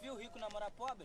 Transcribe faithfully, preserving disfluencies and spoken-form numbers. viu rico namorar pobre?